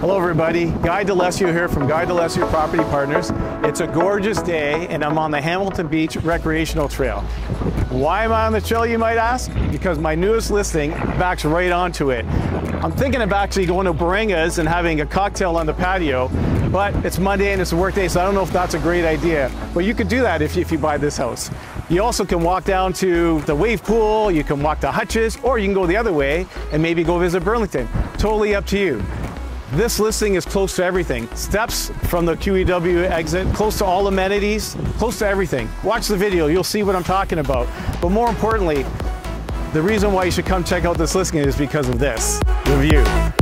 Hello everybody, Guy D'Alesio here from Guy D'Alesio Property Partners. It's a gorgeous day and I'm on the Hamilton Beach Recreational Trail. Why am I on the trail, you might ask? Because my newest listing backs right onto it. I'm thinking of actually going to Barangas and having a cocktail on the patio, but it's Monday and it's a work day, so I don't know if that's a great idea. But you could do that if you buy this house. You also can walk down to the Wave Pool, you can walk to Hutch's, or you can go the other way and maybe go visit Burlington. Totally up to you. This listing is close to everything. Steps from the QEW exit, close to all amenities, close to everything. Watch the video, you'll see what I'm talking about. But more importantly, the reason why you should come check out this listing is because of this, the view.